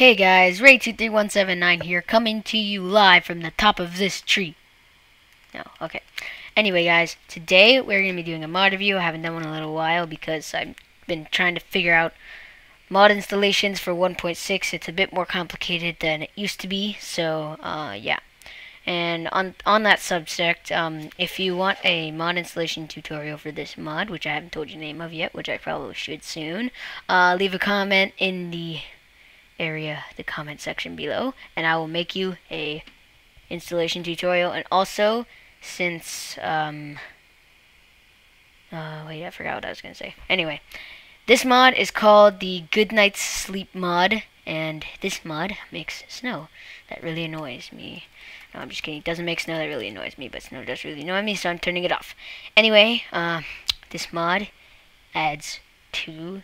Hey guys, Ray23179 here, coming to you live from the top of this tree. No, okay. Anyway guys, today we're going to be doing a mod review. I haven't done one in a little while because I've been trying to figure out mod installations for 1.6. It's a bit more complicated than it used to be, so yeah. And on that subject, if you want a mod installation tutorial for this mod, which I haven't told you the name of yet, which I probably should soon, leave a comment in the comment section below, and I will make you a installation tutorial. And also, since wait, I forgot what I was gonna say. Anyway, this mod is called the Good Night's Sleep mod, and this mod makes snow. That really annoys me. No, I'm just kidding. It doesn't make snow. That really annoys me, but snow does really annoy me, so I'm turning it off. Anyway, this mod adds two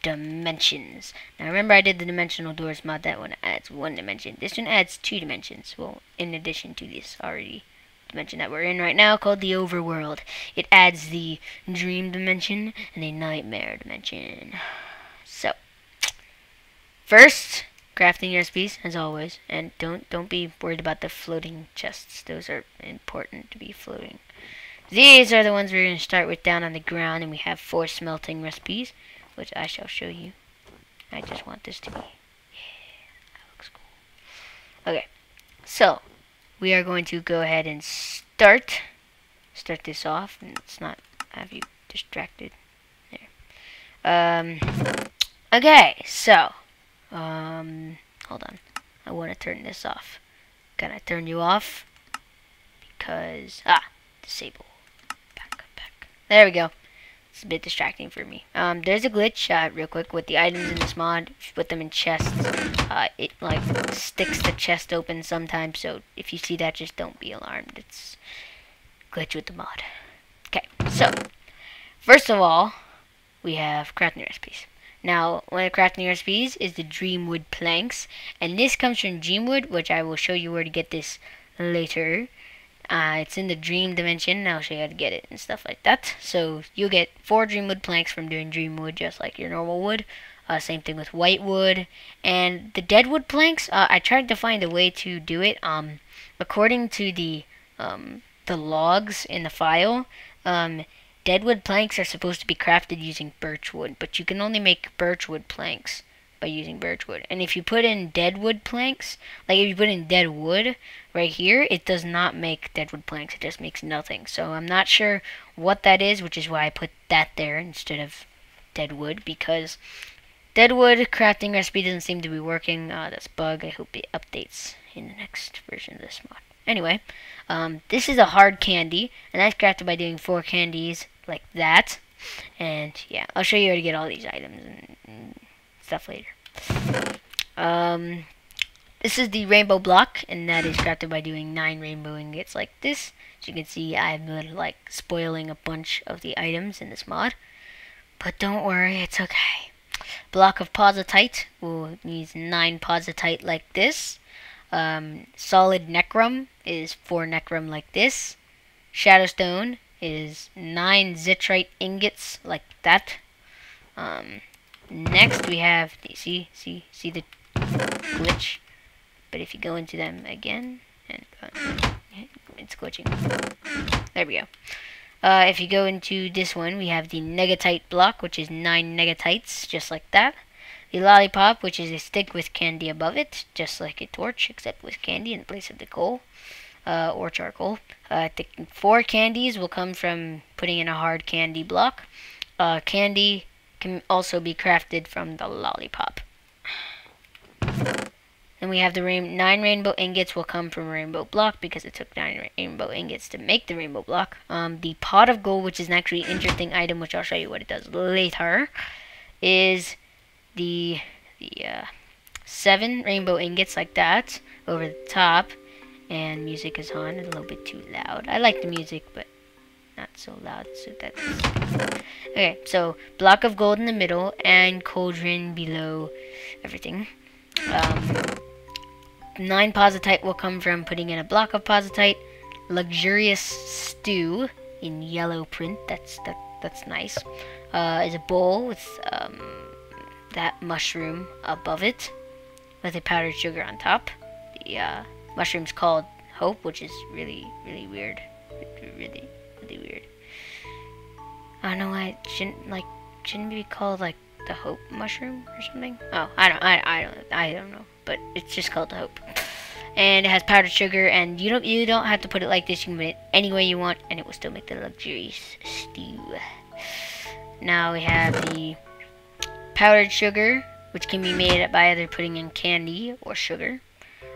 dimensions. Now remember, I did the dimensional doors mod. That one adds one dimension. This one adds two dimensions. Well, in addition to this already dimension that we're in right now called the Overworld. It adds the Dream Dimension and the Nightmare Dimension. So, first, crafting recipes as always, and don't be worried about the floating chests. Those are important to be floating. These are the ones we're going to start with down on the ground, and we have four smelting recipes, which I shall show you. I just want this to be... yeah, that looks cool. Okay, so we are going to go ahead and start this off, and let's not have you distracted. There. Okay, so hold on. I want to turn this off. Can I turn you off? Because disable. Back. There we go. It's a bit distracting for me. There's a glitch, real quick, with the items in this mod. If you put them in chests, it like sticks the chest open sometimes, so if you see that, just don't be alarmed. It's a glitch with the mod. Okay, so first of all, we have crafting recipes. Now, one of the crafting recipes is the Dreamwood Planks, and this comes from Dreamwood, which I will show you where to get this later. It's in the Dream Dimension, and I'll show you how to get it and stuff like that. So you'll get four Dreamwood Planks from doing Dreamwood, just like your normal wood. Same thing with White Wood. And the Deadwood Planks, I tried to find a way to do it. According to the logs in the file, Deadwood Planks are supposed to be crafted using Birchwood, but you can only make Birchwood Planks by using Birchwood. And if you put in Deadwood Planks, like if you put in dead wood right here, it does not make Deadwood Planks. It just makes nothing. So I'm not sure what that is, which is why I put that there instead of Deadwood, because Deadwood crafting recipe doesn't seem to be working. That's a bug. I hope it updates in the next version of this mod. Anyway, this is a Hard Candy, and that's crafted by doing four candies like that. And yeah, I'll show you how to get all these items and stuff later. This is the Rainbow Block, and that is crafted by doing 9 Rainbow Ingots like this. As you can see, I've been like spoiling a bunch of the items in this mod, but don't worry, it's okay. Block of Positite will use 9 Positite like this. Solid Necrum is 4 Necrum like this. Shadowstone is 9 Zitrite Ingots like that. Next we have the, see the glitch, but if you go into them again, and it's glitching. There we go. If you go into this one, we have the Negatite Block, which is 9 Negatites, just like that. The Lollipop, which is a stick with candy above it, just like a torch, except with candy in place of the coal, or charcoal. The 4 candies will come from putting in a Hard Candy block. Candy can also be crafted from the Lollipop. Then we have the 9 Rainbow Ingots will come from Rainbow Block, because it took 9 Rainbow Ingots to make the Rainbow Block. The Pot of Gold, which is an actually interesting item, which I'll show you what it does later, is the 7 Rainbow Ingots like that, over the top. And music is on, a little bit too loud. I like the music, but not so loud, so that's... okay, so Block of Gold in the middle, and Cauldron below everything. 9 Positite will come from putting in a Block of Positite. Luxurious Stew in yellow print, that's nice, is a bowl with that mushroom above it. with a powdered sugar on top. The mushroom's called Hope, which is really weird. Really weird. I don't know why it shouldn't be called like the Hope mushroom or something. Oh, I don't know, but it's just called the Hope. And it has powdered sugar, and you don't have to put it like this. You can put it any way you want, and it will still make the Luxurious Stew. Now we have the powdered sugar, which can be made by either putting in candy or sugar.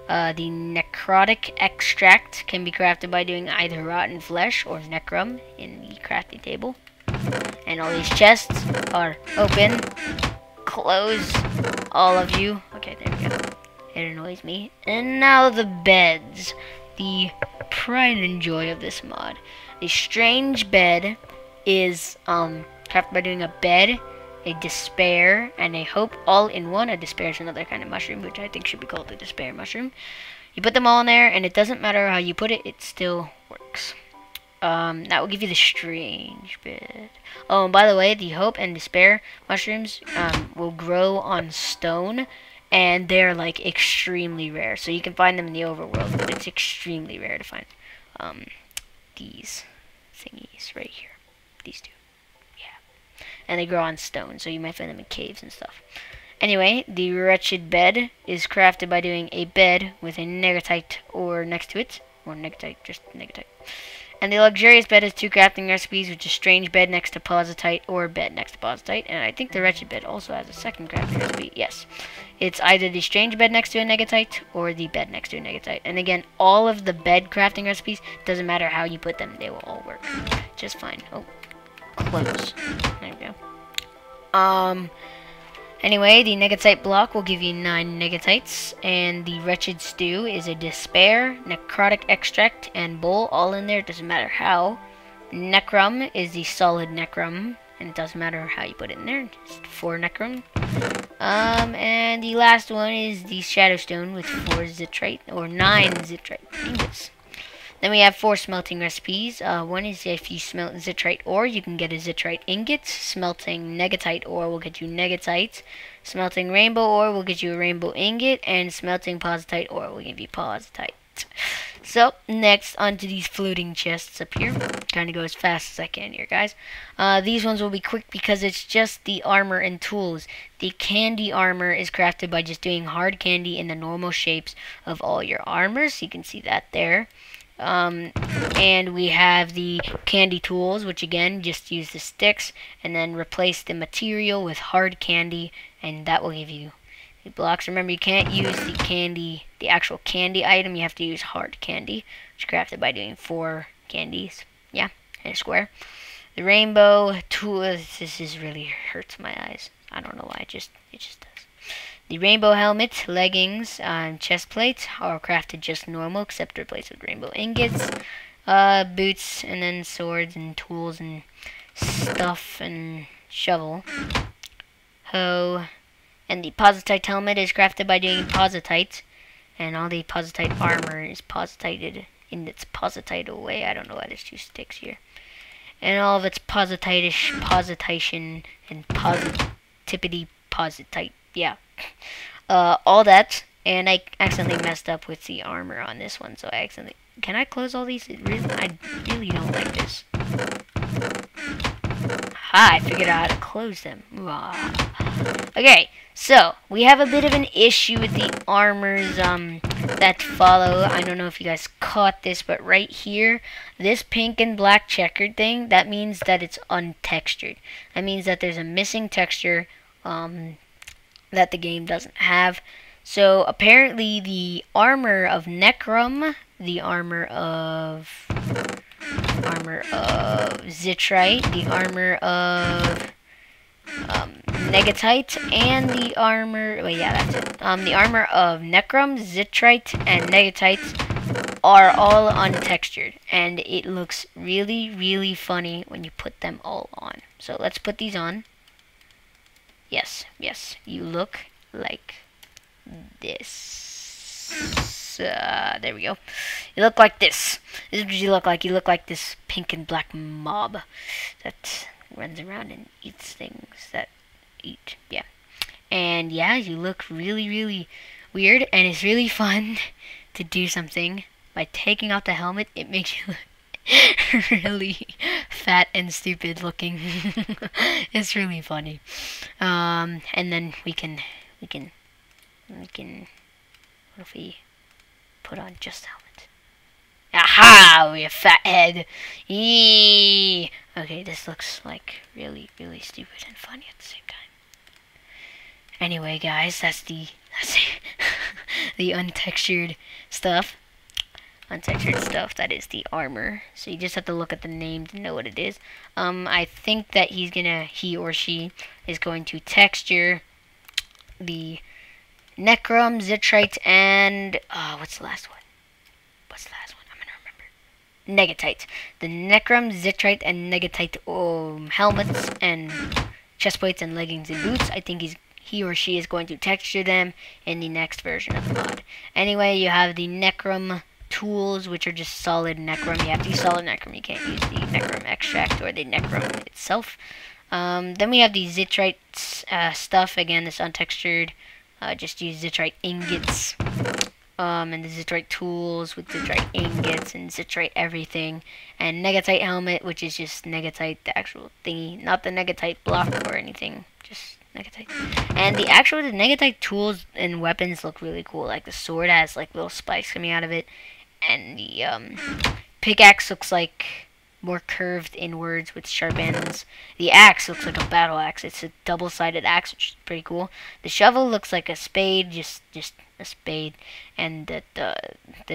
The necrotic extract can be crafted by doing either rotten flesh or necrum in the crafting table. And all these chests are open. Close, all of you. Okay, there we go. It annoys me. And now the beds. The pride and joy of this mod. The strange bed is crafted by doing a bed, a despair, and a hope all in one. A despair is another kind of mushroom, which I think should be called the despair mushroom. You put them all in there, and it doesn't matter how you put it, it still works. That will give you the strange bed. Oh, and by the way, the hope and despair mushrooms will grow on stone. And they're like extremely rare, so you can find them in the overworld, but it's extremely rare to find these thingies right here. These two, yeah. And they grow on stone, so you might find them in caves and stuff. Anyway, the wretched bed is crafted by doing a bed with a negatite ore next to it, or negatite, just negatite. And the luxurious bed has two crafting recipes, which is strange bed next to positite or bed next to positite. And I think the wretched bed also has a second crafting recipe. Yes, it's either the strange bed next to a negatite or the bed next to a negatite. And again, all of the bed crafting recipes, doesn't matter how you put them, they will all work just fine. Oh, close. There we go. Anyway, the negatite block will give you 9 negatites, and the wretched stew is a despair, necrotic extract, and bowl all in there. It doesn't matter how. Necrum is the solid necrum, and it doesn't matter how you put it in there. Just 4 necrum. And the last one is the shadowstone with 4 zitrite or 9 zitrite ingots. Then we have 4 smelting recipes. One is if you smelt zitrite ore, you can get a zitrite ingot. Smelting negatite ore will get you negatite. Smelting rainbow ore will get you a rainbow ingot. And smelting positite ore will give you positite. So, next, onto these floating chests up here. Trying to go as fast as I can here, guys. These ones will be quick because it's just the armor and tools. The candy armor is crafted by just doing hard candy in the normal shapes of all your armors. You can see that there. And we have the candy tools, which again, just use the sticks and then replace the material with hard candy, and that will give you the blocks. Remember, you can't use the candy, the actual candy item, you have to use hard candy, which is crafted by doing 4 candies, yeah, and a square. The rainbow tool, this is really hurts my eyes, I don't know why, it just does. The rainbow helmet, leggings, and chest plates are crafted just normal, except replaced with rainbow ingots, boots, and then swords and tools and stuff and shovel. Hoe. And the positite helmet is crafted by doing positite, and all the positite armor is positited in its positite way. I don't know why there's 2 sticks here. And all of its positish, positation, and positivity positite. Yeah. All that, and I accidentally messed up with the armor on this one, so I accidentally... Can I close all these? I really don't like this. Ha! I figured out how to close them. Okay, so, we have a bit of an issue with the armors that follow. I don't know if you guys caught this, but right here, this pink and black checkered thing, that means that it's untextured. That means that there's a missing texture, that the game doesn't have. So apparently the armor of Necrum, the armor of Zitrite, the armor of Negatite, and the armor, well, yeah, that's it. The armor of Necrum, Zitrite, and Negatite are all untextured, and it looks really funny when you put them all on. So let's put these on. Yes, you look like this. There we go. You look like this. This is what you look like. You look like this pink and black mob that runs around and eats things that eat. Yeah. And yeah, you look really weird, and it's really fun to do something. By taking off the helmet, it makes you look really fat and stupid looking. It's really funny. And then we can, what if we put on just the helmet? Aha! We have fat head! Eee! Okay, this looks like really, really stupid and funny at the same time. Anyway, guys, that's the untextured stuff, that is the armor. So you just have to look at the name to know what it is. I think that he or she is going to texture the Necrum, Zitrite, and what's the last one? I'm gonna remember. Negatite. The Necrum, Zitrite, and Negatite helmets and chest plates and leggings and boots. I think he or she is going to texture them in the next version of the mod. Anyway, you have the Necrum tools, which are just solid Necrum. You have to use solid Necrum. You can't use the Necrum extract or the Necrum itself. Then we have the Zitrite stuff. Again, this untextured. Just use Zitrite Ingots. And the Zitrite tools with Zitrite Ingots and Zitrite everything. And Negatite helmet, which is just Negatite, the actual thingy. Not the Negatite block or anything. Just Negatite. And the Negatite tools and weapons look really cool. Like the sword has like little spikes coming out of it. And the pickaxe looks like more curved inwards with sharp ends. The axe looks like a battle axe. It's a double-sided axe, which is pretty cool. The shovel looks like a spade, just a spade. And the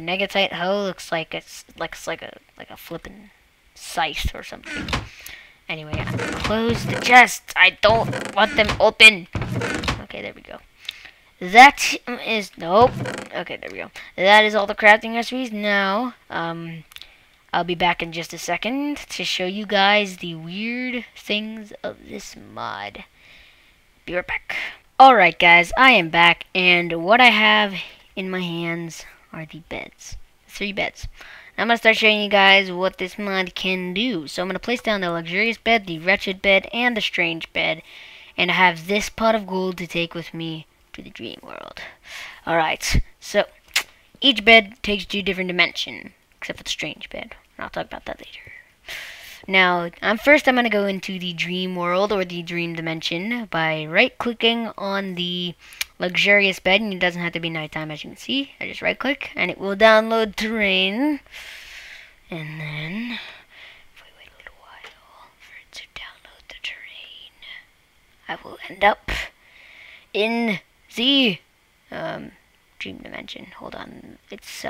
Negatite hoe looks like a flippin' scythe or something. Anyway, I'm gonna close the chests. I don't want them open. Okay, there we go. That is nope. Okay, there we go. That is all the crafting recipes. Now, I'll be back in just a second to show you guys the weird things of this mod. Be right back. Alright guys, I am back, and what I have in my hands are the beds. 3 beds. I'm going to start showing you guys what this mod can do. So I'm going to place down the Luxurious Bed, the Wretched Bed, and the Strange Bed. And I have this Pot of Gold to take with me to the Dream World. Alright, so each bed takes 2 different dimensions. Except for the Strange Bed. I'll talk about that later. Now, first I'm going to go into the Dream World, or the Dream Dimension, by right-clicking on the Luxurious Bed. And it doesn't have to be nighttime, as you can see. I just right-click, and it will download terrain. And then, if we wait a little while for it to download the terrain, I will end up in the Dream Dimension. Hold on. It's,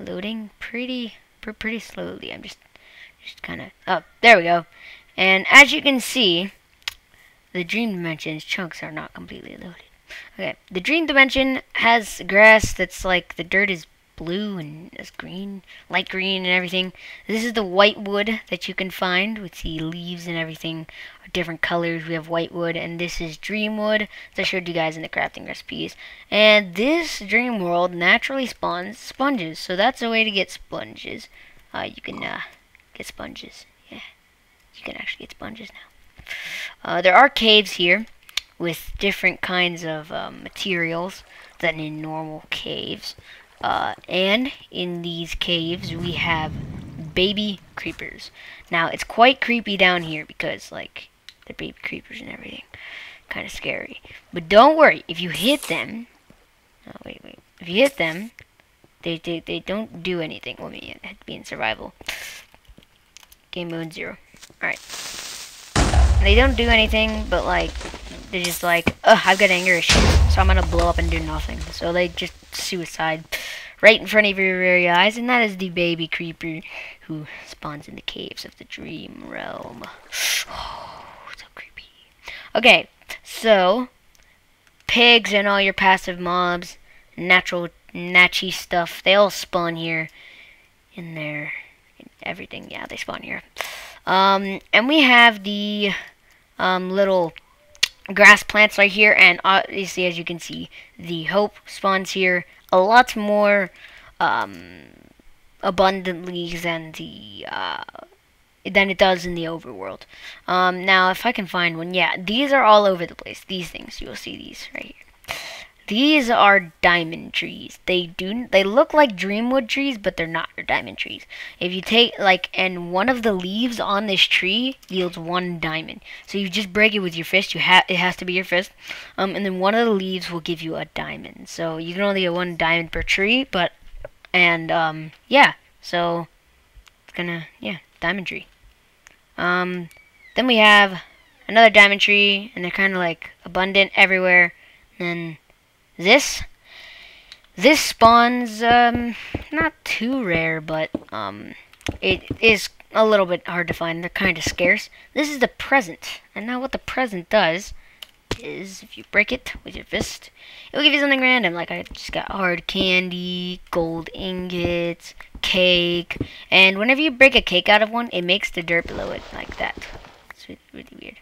loading pretty slowly. I'm just kind of... Oh, there we go. And as you can see, the Dream Dimension's chunks are not completely loaded. Okay, the Dream Dimension has grass that's like... The dirt is blue and it's green, light green and everything. This is the white wood that you can find with the leaves and everything. Different colors. We have white wood, and this is Dreamwood that I showed you guys in the crafting recipes. And this Dream World naturally spawns sponges, so that's a way to get sponges. You can get sponges. Yeah, you can actually get sponges now. There are caves here with different kinds of materials than in normal caves. And in these caves we have baby creepers. Now it's quite creepy down here because like the baby creepers and everything, kind of scary. But don't worry, if you hit them, if you hit them, they don't do anything. Well, it had to be in survival. Game mode 0. All right. They don't do anything, but like they're just like, ugh, I've got anger issues, so I'm gonna blow up and do nothing. So they just suicide right in front of your very eyes, and that is the baby creeper who spawns in the caves of the Dream Realm. Okay, so pigs and all your passive mobs, natchy stuff, they all spawn here in there. In everything, yeah, they spawn here. And we have the little grass plants right here, and obviously, as you can see, the Hope spawns here a lot more abundantly than the than it does in the overworld. Now, if I can find one, yeah, these are all over the place. These things, you'll see these right here. These are diamond trees. They look like Dreamwood trees, but they're not your diamond trees. If you take and one of the leaves on this tree yields one diamond. So you just break it with your fist. It has to be your fist. And then one of the leaves will give you a diamond. So you can only get one diamond per tree, yeah. So it's gonna diamond tree. Then we have another diamond tree, and they're kind of like abundant everywhere. And this spawns not too rare, but it is a little bit hard to find. They're kind of scarce. This is the present, and now what the present does is, if you break it with your fist, it will give you something random. Like, I just got hard candy, gold ingots, cake, and whenever you break a cake out of one, it makes the dirt below it like that. It's really weird.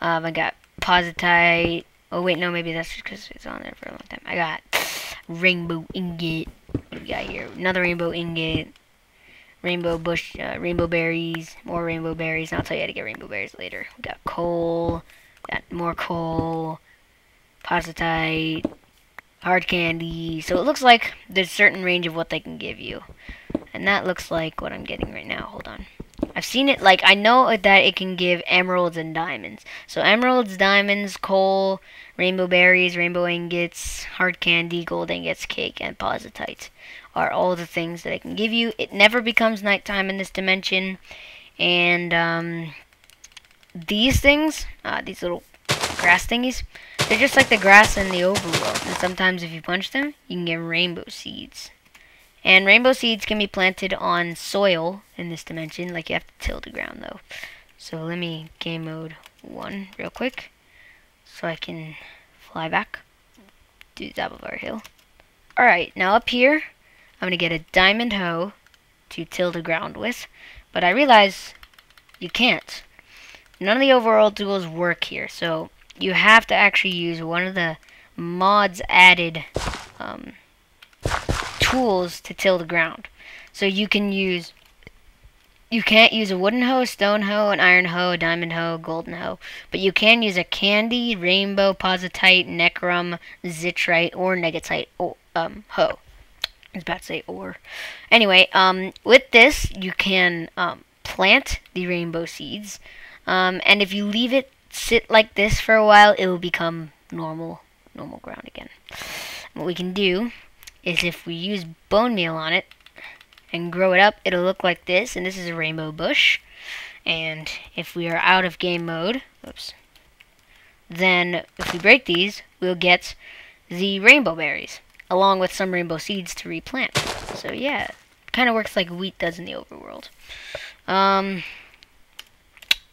I got positite. Oh wait, no, maybe that's just because it's on there for a long time. I got rainbow ingot. What do we got here? Another rainbow ingot. Rainbow bush, rainbow berries, more rainbow berries. And I'll tell you how to get rainbow berries later. We got coal, got more coal, positite, hard candy. So it looks like there's a certain range of what they can give you. And that looks like what I'm getting right now. Hold on. I've seen it, I know that it can give emeralds and diamonds. So emeralds, diamonds, coal, rainbow berries, rainbow ingots, hard candy, gold ingots, cake, and positite are all the things that it can give you. It never becomes nighttime in this dimension. And these things, these little grass thingies, they're just like the grass in the overworld. And sometimes if you punch them, you can get rainbow seeds. And rainbow seeds can be planted on soil in this dimension. Like, you have to till the ground, though. So let me game mode 1 real quick, so I can fly back to the top of our hill. Alright, now up here, I'm going to get a diamond hoe to till the ground with. But I realize you can't. None of the overall tools work here. So you have to actually use one of the mods added tools to till the ground. So you can't use a wooden hoe, stone hoe, an iron hoe, a diamond hoe, golden hoe, but you can use a candy, rainbow, positite, necrum, zitrite, or negatite hoe. I was about to say ore. Anyway, with this you can plant the rainbow seeds, and if you leave it sit like this for a while, it will become normal ground again. And what we can do is, if we use bone meal on it and grow it up, it'll look like this, and this is a rainbow bush. And if we are out of game mode, oops, then if we break these, we'll get the rainbow berries, along with some rainbow seeds to replant. So yeah, kind of works like wheat does in the overworld.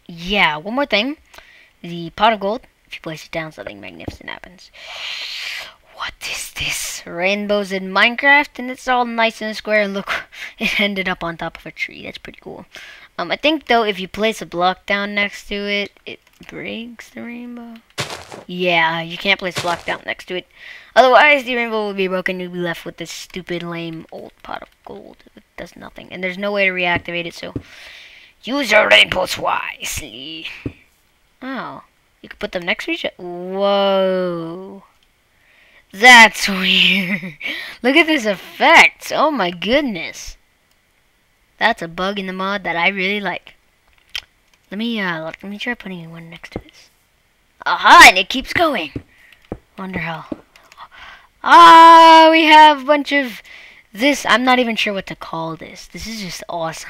Yeah, one more thing. The pot of gold, if you place it down, something magnificent happens. What is this? Rainbows in Minecraft, and it's all nice and square, and look, it ended up on top of a tree. That's pretty cool. I think, though, if you place a block down next to it, it breaks the rainbow. Yeah, you can't place a block down next to it. Otherwise, the rainbow will be broken. You'll be left with this stupid, lame, old pot of gold. It does nothing, and there's no way to reactivate it, so use your rainbows wisely. Oh, you can put them next to each other. Whoa. That's weird. Look at this effect. Oh my goodness. That's a bug in the mod that I really like. Let me try putting one next to this. Aha, and it keeps going. Wonder how. Ah, we have a bunch of this. I'm not even sure what to call this. This is just awesome.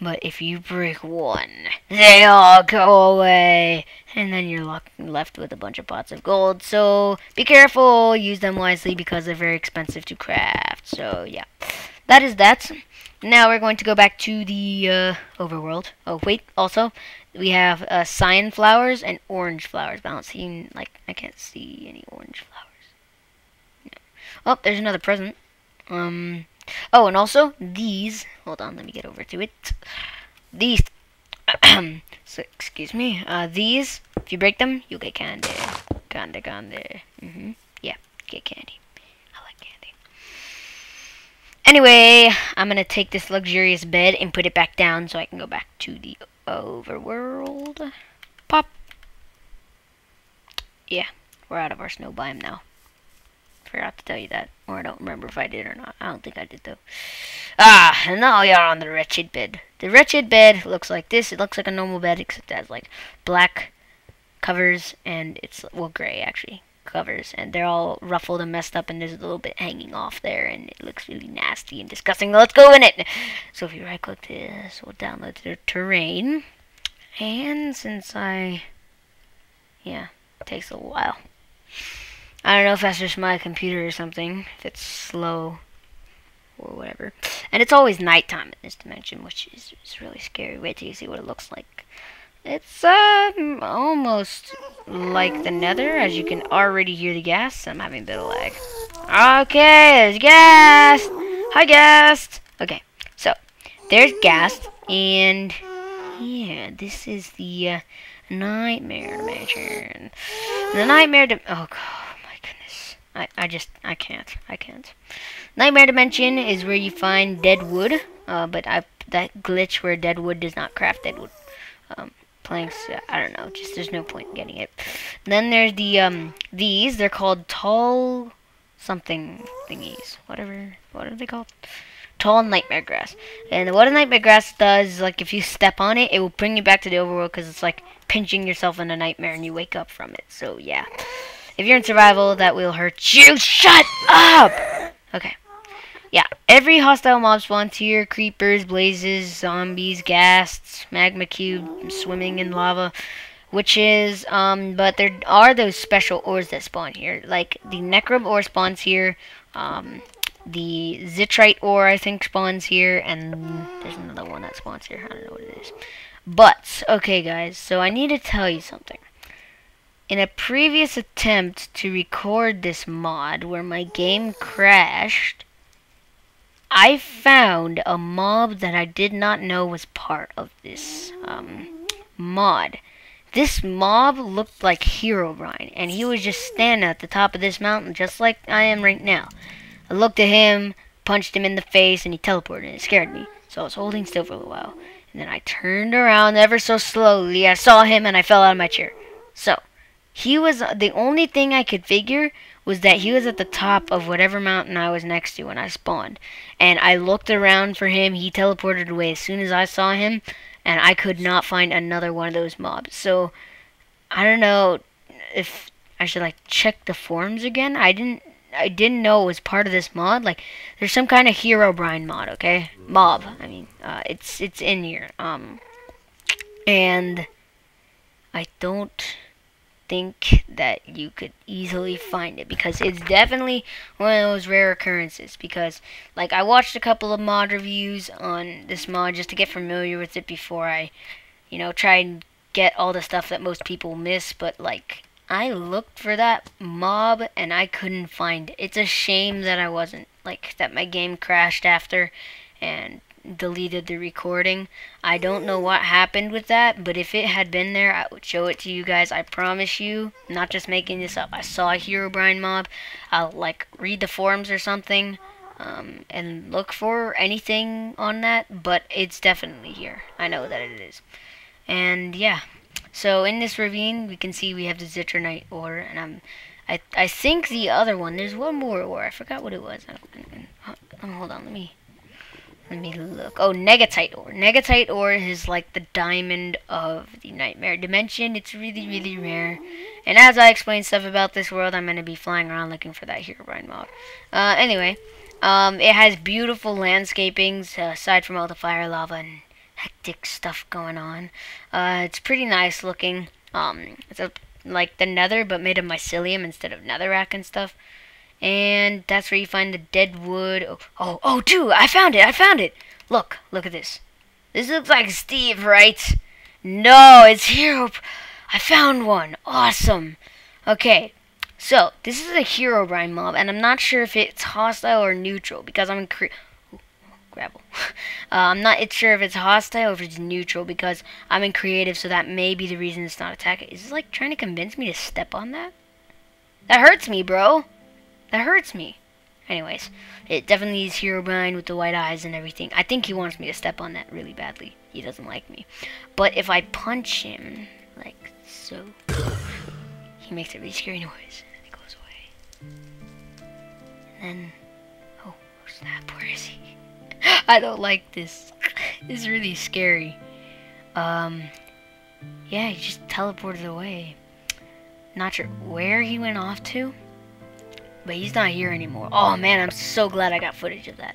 But if you break one, they all go away. And then you're left with a bunch of pots of gold. So be careful. Use them wisely because they're very expensive to craft. So yeah. That is that. Now we're going to go back to the overworld. Oh wait. Also, we have cyan flowers and orange flowers. But I don't see, I can't see any orange flowers. No. Oh, there's another present. Oh, and also these. Hold on. Let me get over to it. These. So, excuse me. These, if you break them, you'll get candy. Candy. Yeah, get candy. I like candy. Anyway, I'm gonna take this luxurious bed and put it back down so I can go back to the overworld. Pop. Yeah, We're out of our snow biome now. I forgot to tell you that. Or I don't remember if I did or not. I don't think I did, though. Ah, and now we are on the Wretched Bed. The Wretched Bed looks like this. It looks like a normal bed, except it has, like, black covers, and it's, well, gray, actually, covers. And they're all ruffled and messed up, and there's a little bit hanging off there, and it looks really nasty and disgusting. Let's go in it! So if you right-click this, we'll download the terrain. And since I... yeah, it takes a while. I don't know if that's just my computer or something, if it's slow or whatever. And it's always nighttime in this dimension, which is really scary. Wait till you see what it looks like. It's almost like the Nether, as you can already hear the gas. I'm having a bit of lag. Okay, there's gas! Hi, gas! Okay, so, there's gas, and yeah, this is the Nightmare Dimension. The Nightmare oh god. I can't. Nightmare Dimension is where you find Deadwood, but that glitch where Deadwood does not craft Deadwood planks, I don't know, just there's no point in getting it. And then there's the, these, they're called tall something thingies, whatever, what are they called? Tall Nightmare Grass. And what a Nightmare Grass does, like, if you step on it, it will bring you back to the overworld, because it's like pinching yourself in a nightmare and you wake up from it, so yeah. If you're in survival, that will hurt you. Shut up! Okay. Yeah. Every hostile mob spawns here. Creepers, blazes, zombies, ghasts, magma cube, swimming in lava, witches. But there are those special ores that spawn here. Like, the Necrum ore spawns here. The Zitrite ore, I think, spawns here. And there's another one that spawns here. I don't know what it is. But, okay, guys. So, I need to tell you something. In a previous attempt to record this mod where my game crashed, I found a mob that I did not know was part of this mod. This mob looked like Herobrine, and he was just standing at the top of this mountain just like I am right now. I looked at him, punched him in the face, and he teleported, and it scared me. So I was holding still for a little while, and then I turned around ever so slowly. I saw him, and I fell out of my chair. So... he was, the only thing I could figure was that he was at the top of whatever mountain I was next to when I spawned. And I looked around for him, he teleported away as soon as I saw him, and I could not find another one of those mobs. So, I don't know if I should, like, check the forums again. I didn't know it was part of this mod. Like, there's some kind of Herobrine mod, okay? Mob, I mean, it's in here. And I don't... think that you could easily find it, because it's definitely one of those rare occurrences, because like I watched a couple of mod reviews on this mod just to get familiar with it before I, you know, try and get all the stuff that most people miss. But like I looked for that mob and I couldn't find it. It's a shame that I wasn't, like, that my game crashed after and deleted the recording. I don't know what happened with that, but if it had been there, I would show it to you guys. I promise you, I'm not just making this up. I saw a Herobrine mob. I'll, like, read the forums or something, and look for anything on that, but it's definitely here. I know that it is. And yeah, so in this ravine, we can see we have the Zitrite Ore, and I think the other one, there's one more ore. I forgot what it was. Hold on, let me look. Oh, Negatite Ore. Negatite Ore is like the diamond of the Nightmare Dimension. It's really, really rare. And as I explain stuff about this world, I'm going to be flying around looking for that Herobrine mob. Anyway, it has beautiful landscapings, aside from all the fire, lava, and hectic stuff going on. It's pretty nice looking. It's like the Nether, but made of mycelium instead of netherrack and stuff. And that's where you find the Deadwood. Oh, dude, I found it. Look at this. This looks like Steve, right? No, it's Hero. I found one. Awesome. Okay, so this is a Herobrine mob, and I'm not sure if it's hostile or neutral, because I'm gravel. I'm not sure if it's hostile or if it's neutral, because I'm in creative, so that may be the reason it's not attacking. Is this like trying to convince me to step on that? That hurts me, bro. That hurts me. Anyways, it definitely is Herobrine with the white eyes and everything. I think he wants me to step on that really badly. He doesn't like me. But if I punch him, like so, he He makes a really scary noise, and then it goes away. And then, oh snap, where is he? I don't like this. This is really scary. Yeah, he just teleported away. Not sure where he went off to, but he's not here anymore. Oh man, I'm so glad I got footage of that.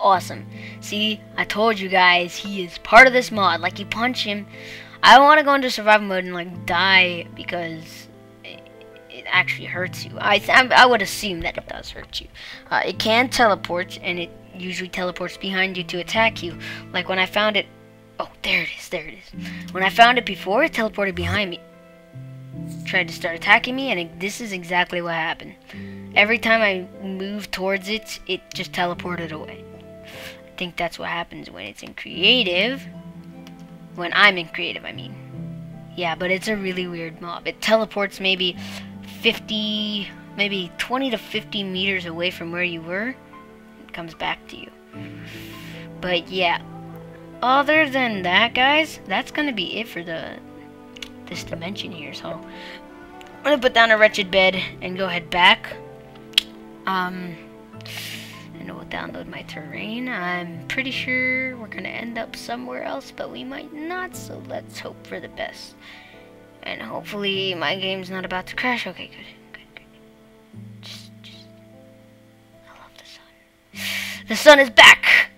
Awesome. See, I told you guys, he is part of this mod. Like, you punch him. I don't want to go into survival mode and like die because it actually hurts you. I would assume that it does hurt you. It can teleport, and it usually teleports behind you to attack you. Like when I found it. Oh, there it is. There it is. When I found it before, it teleported behind me, tried to start attacking me, and this is exactly what happened. Every time I moved towards it, it just teleported away. I think that's what happens when it's in creative. When I'm in creative, I mean. Yeah, but it's a really weird mob. It teleports maybe 50, maybe 20 to 50 meters away from where you were. It comes back to you. But yeah, other than that, guys, that's gonna be it for this dimension here. So I'm gonna put down a wretched bed and go head back. And it will download my terrain. I'm pretty sure we're gonna end up somewhere else, but we might not, so let's hope for the best. And hopefully my game's not about to crash. Okay, good. Just I love the sun. The sun is back!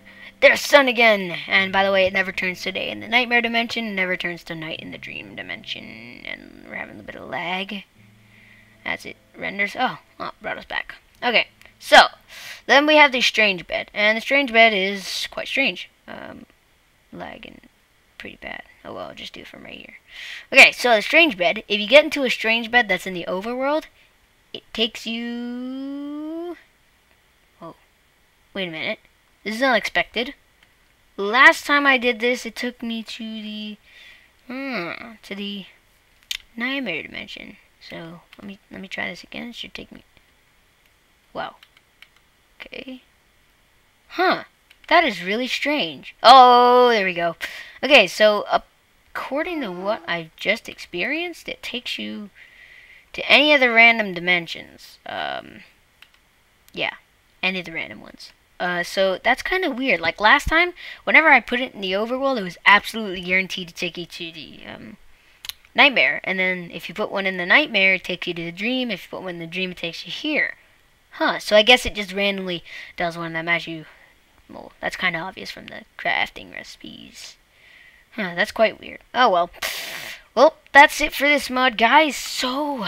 There's sun again! And by the way, it never turns to day in the nightmare dimension, it never turns to night in the dream dimension. And we're having a bit of lag as it renders. Oh, brought us back. Okay, so then we have the strange bed, and the strange bed is quite strange. Lagging pretty bad. Oh well, I'll just do it from right here. Okay, so the strange bed, if you get into a strange bed that's in the overworld, it takes you... Oh, wait a minute. This is unexpected. Last time I did this, it took me to the... to the nightmare dimension. So, let me try this again. It should take me... Wow. Okay. Huh. That is really strange. Oh, there we go. Okay, so according to what I've just experienced, it takes you to any of the random dimensions. Yeah, any of the random ones. So that's kind of weird. Like last time, whenever I put it in the overworld, it was absolutely guaranteed to take you to the nightmare. And then if you put one in the nightmare, it takes you to the dream. If you put one in the dream, it takes you here. Huh, so I guess it just randomly does one that matches you. Well, that's kind of obvious from the crafting recipes. Huh, that's quite weird. Oh, well. Well, that's it for this mod, guys. So,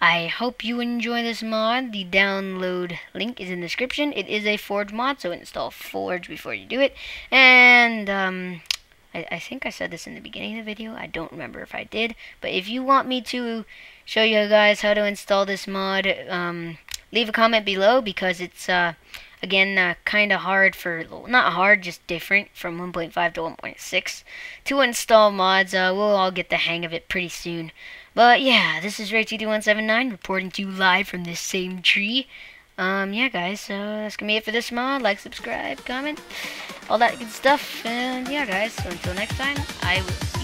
I hope you enjoy this mod. The download link is in the description. It is a Forge mod, so install Forge before you do it. And, I think I said this in the beginning of the video. I don't remember if I did. But if you want me to show you guys how to install this mod, leave a comment below, because it's, again, kind of hard for, not hard, just different from 1.5 to 1.6 to install mods. We'll all get the hang of it pretty soon. But yeah, this is Ray23179 reporting to you live from this same tree. Yeah, guys, so that's gonna be it for this mod. Like, subscribe, comment, all that good stuff. And yeah, guys, so until next time, I will...